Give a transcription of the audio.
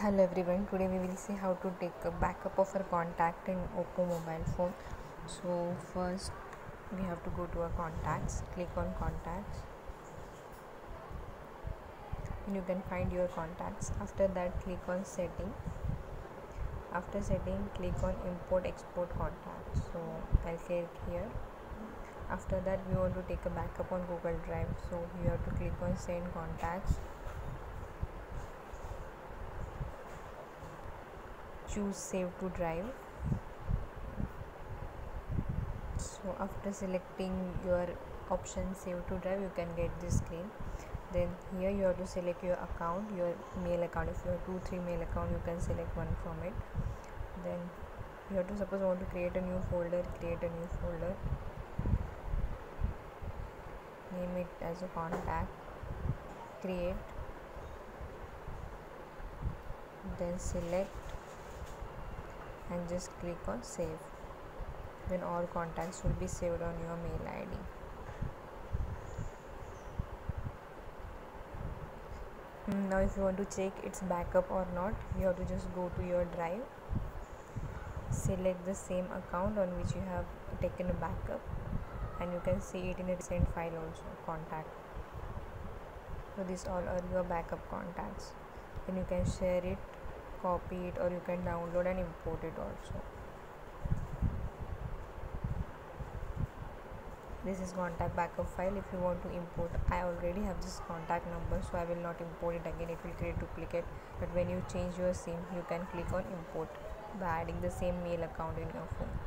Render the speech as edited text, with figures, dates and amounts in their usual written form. Hello everyone, today we will see how to take a backup of our contact in Oppo mobile phone. So first we have to go to our contacts, click on contacts and you can find your contacts. After that click on setting. After setting click on import export contacts. So I'll click here. After that we want to take a backup on Google Drive. So you have to click on send contacts. Choose save to drive. So after selecting your option save to drive, you can get this screen. Then here you have to select your account, your mail account. If you have 2-3 mail account, you can select one from it. Then you have to want to create a new folder, name it as a contact, create, then select and just click on save. Then all contacts will be saved on your mail ID. Now if you want to check its backup or not, you have to just go to your drive, select the same account on which you have taken a backup and you can see it in a recent file also, contact. So these all are your backup contacts. Then you can share it, copy it, or you can download and import it also. This is contact backup file. If you want to import, I already have this contact number, so I will not import it again. It will create duplicate. But when you change your SIM, you can click on import by adding the same mail account in your phone.